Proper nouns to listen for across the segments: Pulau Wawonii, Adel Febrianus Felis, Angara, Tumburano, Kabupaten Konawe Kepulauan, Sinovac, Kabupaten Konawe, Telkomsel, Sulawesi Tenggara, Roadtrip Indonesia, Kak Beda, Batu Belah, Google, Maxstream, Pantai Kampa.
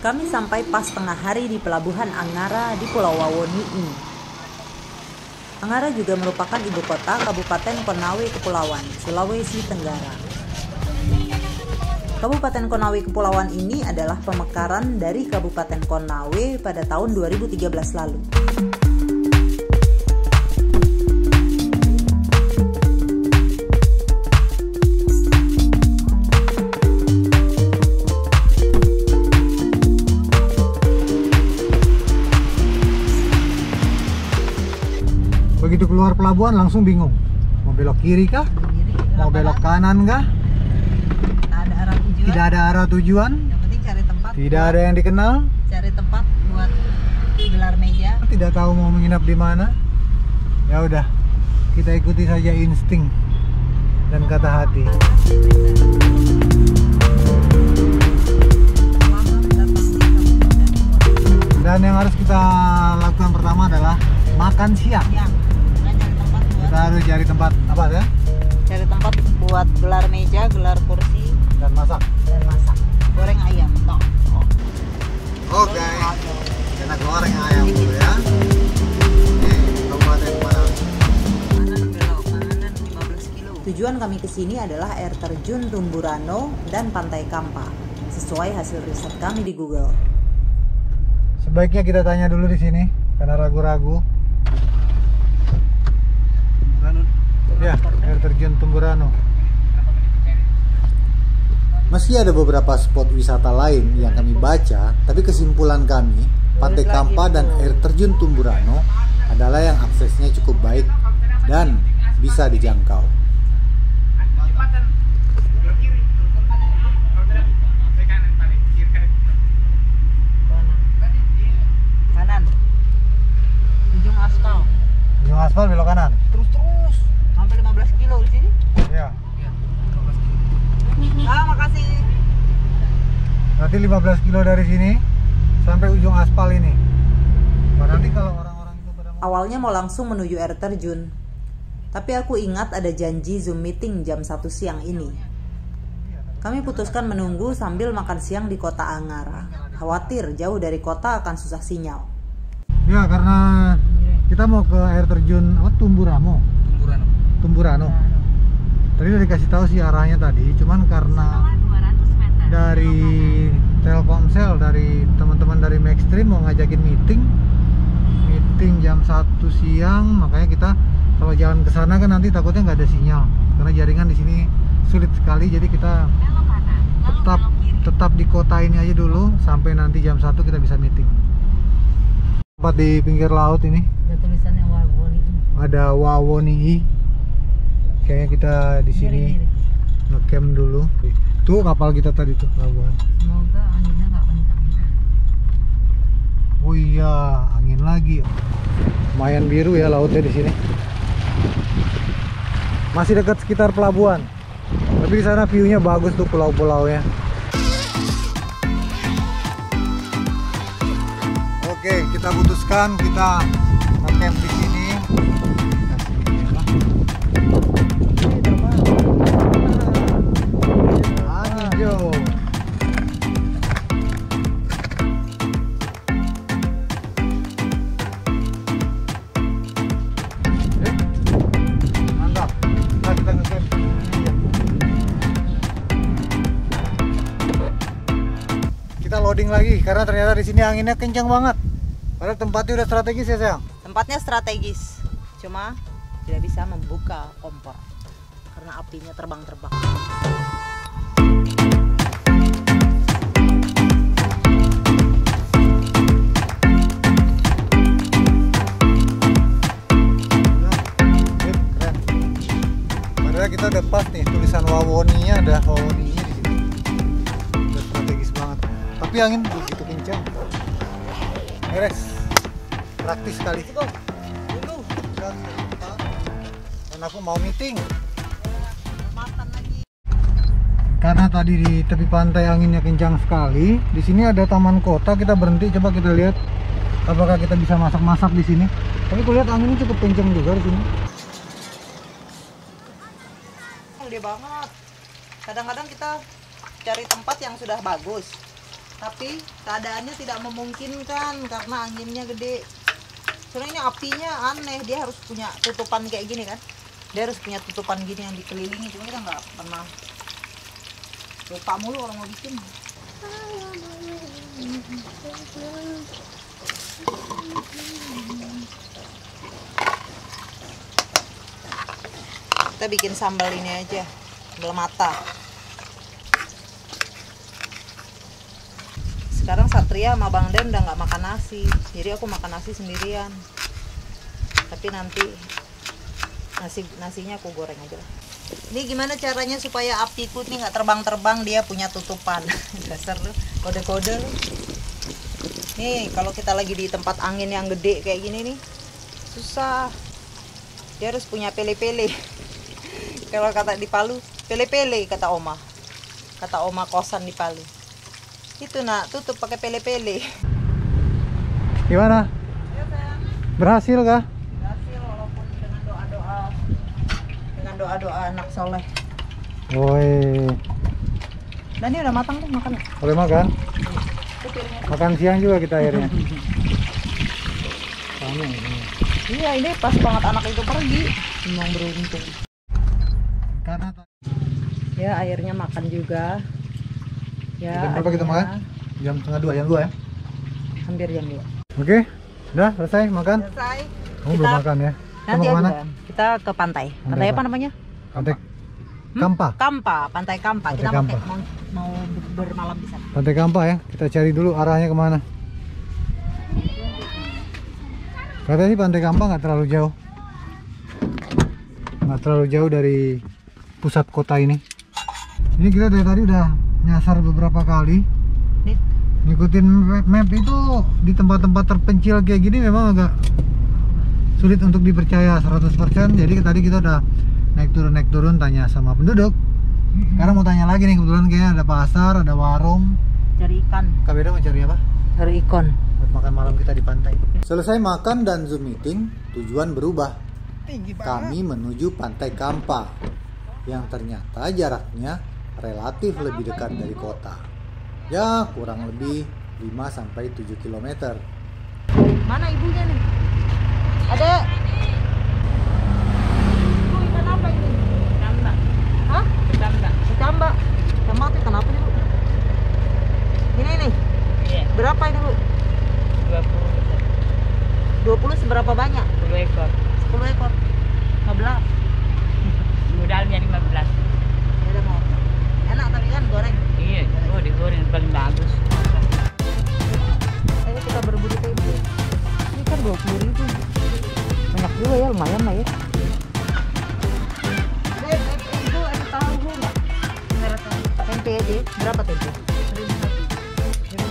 Kami sampai pas tengah hari di pelabuhan Angara di Pulau Wawonii. Angara juga merupakan ibu kota Kabupaten Konawe Kepulauan, Sulawesi Tenggara. Kabupaten Konawe Kepulauan ini adalah pemekaran dari Kabupaten Konawe pada tahun 2013 lalu. Begitu keluar pelabuhan langsung bingung, mau belok kiri kah, mau belok kanan kah, tidak ada arah tujuan, yang penting cari tempat, tidak ada yang dikenal, cari tempat buat gelar meja, tidak tahu mau menginap di mana. Ya udah, kita ikuti saja insting dan kata hati. Dan yang harus kita lakukan pertama adalah makan siang. Kita harus cari tempat apa ya? Cari tempat buat gelar meja, gelar kursi, dan masak. Goreng ayam, toh. Oke. Kita goreng ayam dulu ya. Oke, Kabupaten Konawe. Kanan 15 kilo. Tujuan kami ke sini adalah air terjun Tumburano dan Pantai Kampa, sesuai hasil riset kami di Google. Sebaiknya kita tanya dulu di sini karena ragu-ragu. Ya, air terjun Tumburano. Meski ada beberapa spot wisata lain yang kami baca, tapi kesimpulan kami, Pantai Kampa dan air terjun Tumburano adalah yang aksesnya cukup baik dan bisa dijangkau. Kanan. Ujung aspal. Ujung aspal belok kanan. Terus. Sampai 15 kilo di sini? Iya. Iya, 15 kilo. Ah, makasih. Nanti 15 kilo dari sini sampai ujung aspal ini. Nanti kalau orang-orang itu pada awalnya mau langsung menuju air terjun. Tapi aku ingat ada janji Zoom meeting jam 1 siang ini. Kami putuskan menunggu sambil makan siang di kota Angara. Khawatir jauh dari kota akan susah sinyal. Ya, karena kita mau ke air terjun Tumburano. Tadi udah dikasih tahu sih arahnya tadi, cuman karena dari Telkomsel, dari teman-teman dari Maxstream mau ngajakin meeting jam 1 siang, makanya kita kalau jalan ke sana kan nanti takutnya nggak ada sinyal karena jaringan di sini sulit sekali. Jadi kita tetap di kota ini aja dulu sampai nanti jam 1 kita bisa meeting. Tempat di pinggir laut ini. Ada tulisannya Wawonii. Ada Wawonii. Kayaknya kita di sini ngecamp dulu. Tuh kapal kita tadi tuh pelabuhan. Semoga anginnya nggak kencang. Oh iya, angin lagi. Lumayan biru ya lautnya di sini. Masih dekat sekitar pelabuhan. Tapi di sana view-nya bagus tuh pulau-pulaunya. Oke, kita putuskan kita ngecamp di sini. Lagi karena ternyata di sini anginnya kencang banget. Padahal tempatnya udah strategis ya, Sayang. Tempatnya strategis. Cuma tidak bisa membuka kompor karena apinya terbang-terbang. Keren. Padahal kita udah pas nih tulisan Wawonii-nya, ada Wawonii. Tapi angin begitu kencang. Beres. Praktis sekali. Dan aku mau meeting. Karena tadi di tepi pantai anginnya kencang sekali. Di sini ada taman kota. Kita berhenti, coba kita lihat apakah kita bisa masak-masak di sini. Tapi kulihat anginnya cukup kencang juga di sini. Gede banget. Kadang-kadang kita cari tempat yang sudah bagus. tapi keadaannya tidak memungkinkan karena anginnya gede. Soalnya ini apinya aneh, dia harus punya tutupan kayak gini kan, dia harus punya tutupan gini yang dikelilingi, cuma kita nggak pernah, lupa mulu orang mau bikin. Kita bikin sambal ini aja, sambal mata. Sekarang Satria sama Bang Den udah nggak makan nasi, jadi aku makan nasi sendirian. Tapi nanti nasinya aku goreng aja lah. Ini gimana caranya supaya apiku nih nggak terbang-terbang, dia punya tutupan. Dasar lu, kode-kode lu. Nih, kalau kita lagi di tempat angin yang gede kayak gini nih, susah. Dia harus punya pele-pele. Kalau kata di Palu, pele-pele kata Oma. Kata Oma kosan di Palu. Itu nak, tutup pakai pele-pele. Gimana? Ayo, berhasil kah? Doa-doa anak soleh. Woi. Dan ini udah matang tuh, makan. Boleh makan. Makan siang juga kita akhirnya. Iya, ini pas banget anak itu pergi. Memang beruntung. Karena ya akhirnya makan juga. Ya. Jam berapa kita makan? Jam setengah dua, jam 2 ya? Hampir jam 2. Oke, udah selesai makan. Selesai. Kamu belum makan ya? Nanti aja kita ke pantai. Pantai apa namanya? Pantai Kampa. Kampa, Pantai Kampa. Pantai kita Kampa. Mau bermalam di sana. Pantai Kampa ya. Kita cari dulu arahnya kemana. Katanya sih Pantai Kampa nggak terlalu jauh. Nggak terlalu jauh dari pusat kota ini. Ini kita dari tadi udah nyasar beberapa kali. Ngikutin map itu di tempat-tempat terpencil kayak gini memang agak sulit untuk dipercaya 100%. Jadi tadi kita udah naik turun tanya sama penduduk. Sekarang mau tanya lagi nih, kebetulan kayaknya ada pasar, ada warung. Cari ikan. Kak Beda mau cari apa? Cari ikan. Buat makan malam kita di pantai. Selesai makan dan Zoom meeting, tujuan berubah. Kami menuju Pantai Kampa yang ternyata jaraknya relatif lebih dekat dari kota. Ya, kurang lebih 5-7 km. Mana ibunya nih? Ada ikan apa ini? Kamba. Hah? Kamba. Kamba. Kamba itu ikan apa nih, Bu? Ini nih. Iya. Berapa ini, Bu? 20. 20 seberapa banyak? 10 ekor. 10 ekor. 15. Modalnya 15. Ada mau. Enak tapi kan goreng. Iya, digoreng paling bagus. Ayo kita berburu kayak gitu. Ini kan 20.000. Banyak juga ya, lumayan lah ya. Itu ada tahu nggak? Tempe aja, berapa tempe? 1.000.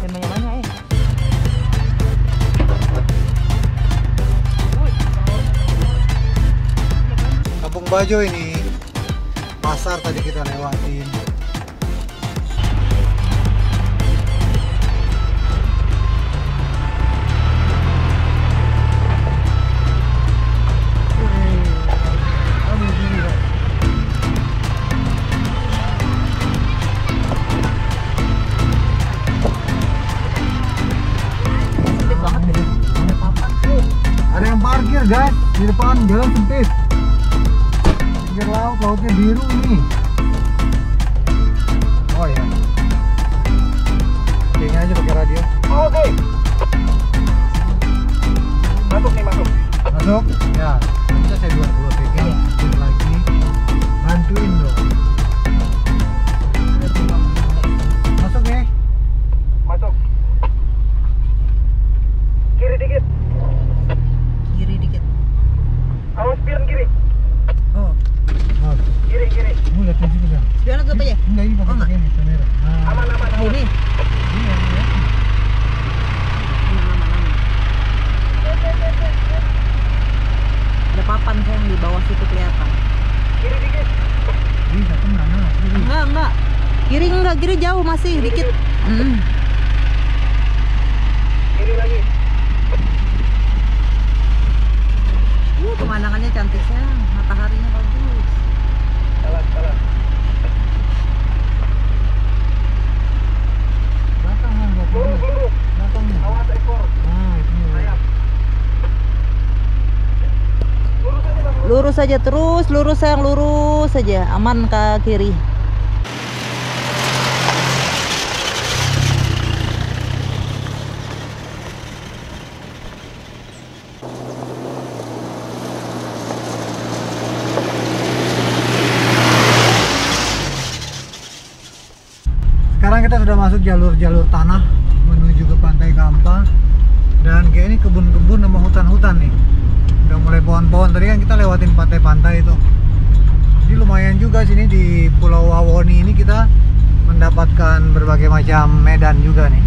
Tempenya banyak ya. Kampung Bajo ini, pasar tadi kita lewatin. Guys, di depan jalan sempit, pinggir laut, lautnya biru nih. Oh ya, kayaknya aja pakai radio. Oh, oke. Masuk nih, masuk ya. Bisa saya dua pegang lagi, bantuin dong. Masuk nih, masuk kiri dikit. Awas pion kiri. Oh. Kiri. Kamu lihat sini juga. Pion apa ya? Enggak, ini pakai kamera. Aman. Ini. Iya, ya. Ada papan yang di bawah situ kelihatan. Kiri dikit. Ini satu mana? Enggak. Kiri jauh masih dikit. Kiri lagi. Pemandangannya cantik sayang, mataharinya bagus. Jalan. saja, terus lurus sayang, lurus saja, aman ke kiri. Sekarang kita sudah masuk jalur-jalur tanah menuju ke Pantai Kampa, dan kayak ini kebun-kebun sama hutan-hutan nih, udah mulai pohon-pohon. Tadi kan kita lewatin pantai-pantai itu, jadi lumayan juga sini di Pulau Wawonii ini kita mendapatkan berbagai macam medan juga nih.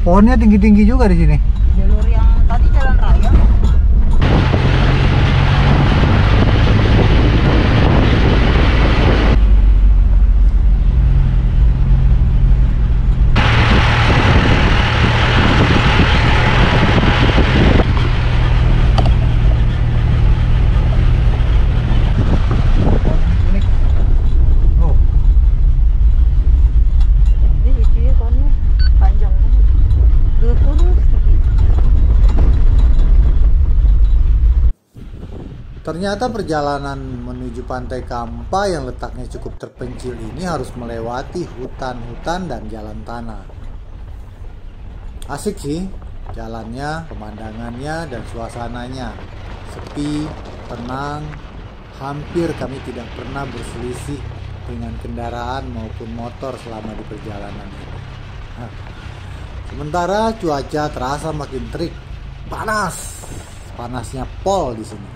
Pohonnya tinggi-tinggi juga di sini. Jalur yang tadi jalan raya. Ternyata perjalanan menuju Pantai Kampa yang letaknya cukup terpencil ini harus melewati hutan-hutan dan jalan tanah. Asik sih jalannya, pemandangannya dan suasananya. Sepi, tenang, hampir kami tidak pernah berselisih dengan kendaraan maupun motor selama di perjalanan ini. Sementara cuaca terasa makin terik, panas, panasnya pol di sini.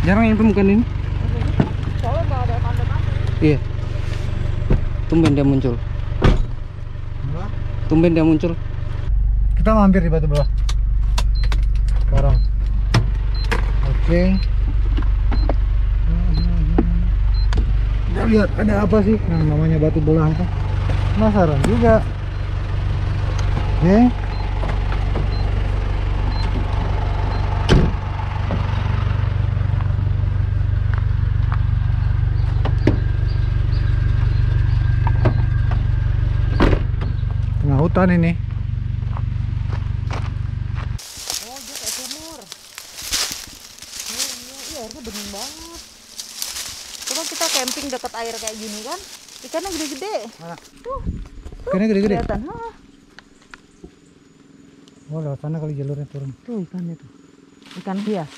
Jarang yang bukan ini. Soalnya nggak ada tanda-tanda. Iya. Tumben dia muncul. Tumben dia muncul. Kita mampir di Batu Belah. Barang. Oke. Kita lihat ada apa sih yang namanya Batu Belah itu. Penasaran juga. Oke. Hutan ini. Oh, dia kayak sumur. Iya, airnya bening banget. Coba kita camping dekat air kayak gini kan, ikannya gede-gede. Ikannya gede-gede. Oh, lewat sana kali jalurnya turun. Tuh ikannya tuh. Ikan hias.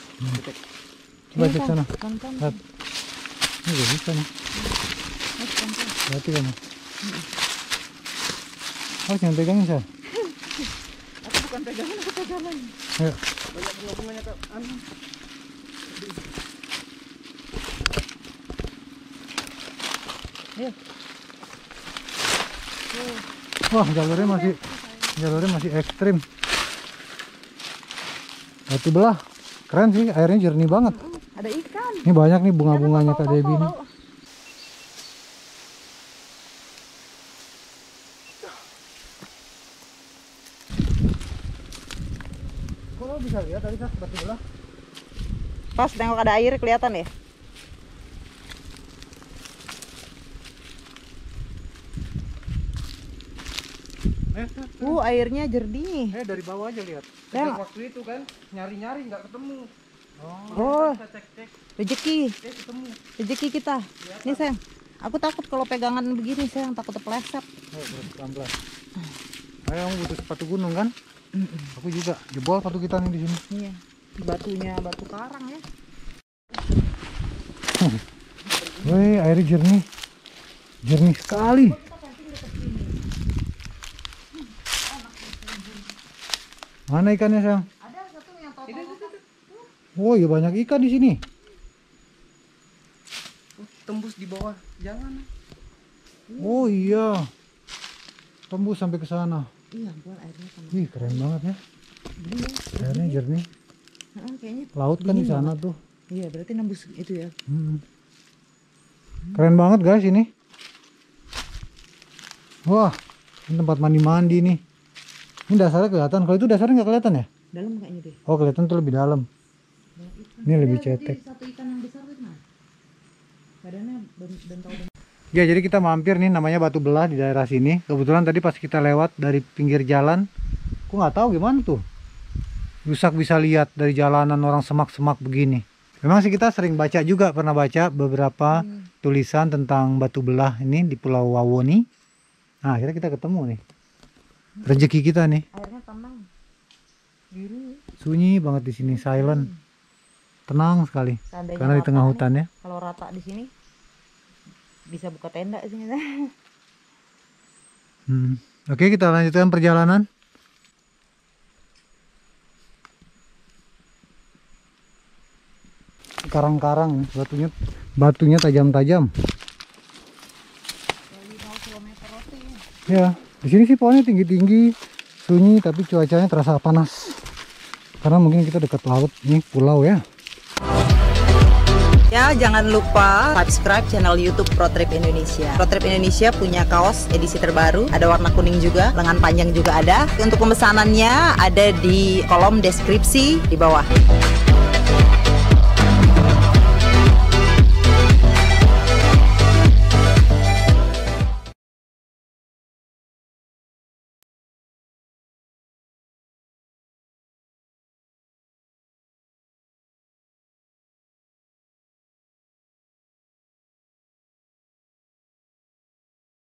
Coba cek sana. Lihat. Ini gede sana. Lihat ikannya. Harus yang pegangin, Sal. Aku bukan pegangin, aku pegangan. Ayo. Banyak bunga-bunganya, Kak. Ayo. Wah, jalurnya masih ekstrim. Batu Belah. Keren sih, airnya jernih banget. Ada ikan. Ini banyak nih bunga-bunganya, Kak Debbie nih. Bisa lihat tadi Kak, Batu Belah. Pas tengok ada air kelihatan ya. Airnya jernih. Dari bawah aja lihat. Saya waktu itu kan nyari-nyari nggak ketemu. Oh. Rezeki. Ketemu. Rezeki kita. Kelihatan. Nih sayang, aku takut kalau pegangan begini sayang, takut terpeleset. Pelan-pelan. Ayo, kamu butuh sepatu gunung kan? Aku juga jebol sepatu kita nih di sini. Iya. Batunya batu karang ya. Woi, airnya jernih. Jernih sekali. Mana ikannya, Sang? Ada satu yang totok. Oh, ya banyak ikan di sini. Tembus di bawah jalan. Oh iya. Tembus sampai ke sana. Iya, airnya sama. Wih, keren banget ya. Airnya jernih. Laut kan di sana tuh. Iya, berarti nembus itu ya. Keren banget guys ini. Wah, ini tempat mandi-mandi nih. Ini dasarnya kelihatan. Kalau itu dasarnya nggak kelihatan ya? Dalam kayaknya deh. Oh, kelihatan tuh lebih dalam. Ya, ini lebih cetek. Satu ikan yang besar tuh, nah. Badannya bentol. Ya, jadi kita mampir nih, namanya Batu Belah di daerah sini. Kebetulan tadi pas kita lewat dari pinggir jalan, aku nggak tahu gimana tuh. Rusak bisa lihat dari jalanan orang semak-semak begini. Memang sih kita sering baca juga, pernah baca beberapa tulisan tentang Batu Belah ini di Pulau Wawonii. Nah, akhirnya kita ketemu nih. Rezeki kita nih. Airnya tenang. Biru. Sunyi banget di sini, silent. Tenang sekali. Tandanya karena di tengah hutan ya. Kalau rata di sini bisa buka tenda di sini. Oke, kita lanjutkan perjalanan. Karang-karang, batunya tajam-tajam. Ya, di sini sih pohonnya tinggi-tinggi, sunyi, tapi cuacanya terasa panas. Karena mungkin kita dekat laut, ini pulau ya. Ya, jangan lupa subscribe channel YouTube Roadtrip Indonesia. Roadtrip Indonesia punya kaos edisi terbaru, ada warna kuning juga, lengan panjang juga ada. Untuk pemesanannya ada di kolom deskripsi di bawah.